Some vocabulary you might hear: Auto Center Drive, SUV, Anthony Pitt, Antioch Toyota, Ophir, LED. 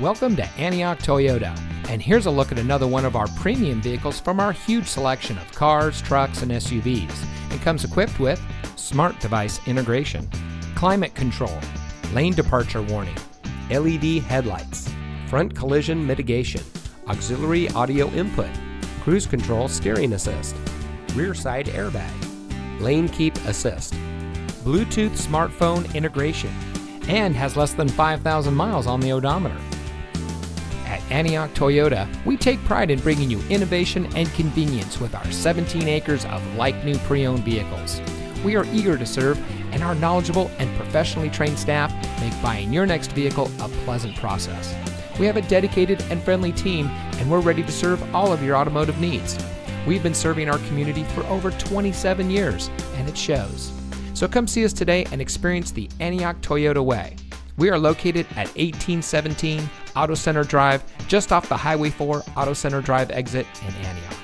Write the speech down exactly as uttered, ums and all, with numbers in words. Welcome to Antioch Toyota, and here's a look at another one of our premium vehicles from our huge selection of cars, trucks, and S U Vs. It comes equipped with smart device integration, climate control, lane departure warning, L E D headlights, front collision mitigation, auxiliary audio input, cruise control steering assist, rear side airbag, lane keep assist, Bluetooth smartphone integration, and has less than five thousand miles on the odometer. At Antioch Toyota, we take pride in bringing you innovation and convenience with our seventeen acres of like-new pre-owned vehicles. We are eager to serve, and our knowledgeable and professionally trained staff make buying your next vehicle a pleasant process. We have a dedicated and friendly team, and we're ready to serve all of your automotive needs. We've been serving our community for over twenty-seven years, and it shows. So come see us today and experience the Antioch Toyota way. We are located at eighteen seventeen Auto Center Drive, just off the Highway four Auto Center Drive exit in Antioch.